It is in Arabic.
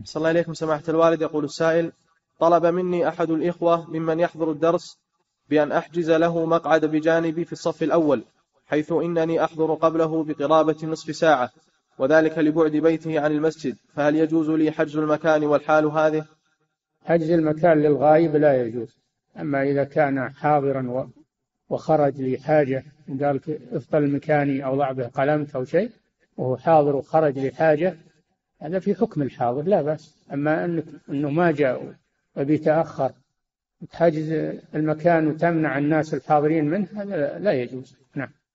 أحسن الله إليكم سماحة الوالد. يقول السائل: طلب مني أحد الإخوة ممن يحضر الدرس بأن أحجز له مقعد بجانبي في الصف الأول، حيث إنني أحضر قبله بقرابة نصف ساعة، وذلك لبعد بيته عن المسجد، فهل يجوز لي حجز المكان والحال هذه؟ حجز المكان للغائب لا يجوز. أما إذا كان حاضرا وخرج لحاجة، قال افضل مكاني أو ضع به قلمت أو شيء وهو حاضر وخرج لحاجة، هذا في حكم الحاضر لا بأس. أما أنه ما جاء وبيتأخر وتحجز المكان وتمنع الناس الحاضرين منه، هذا لا يجوز. نعم.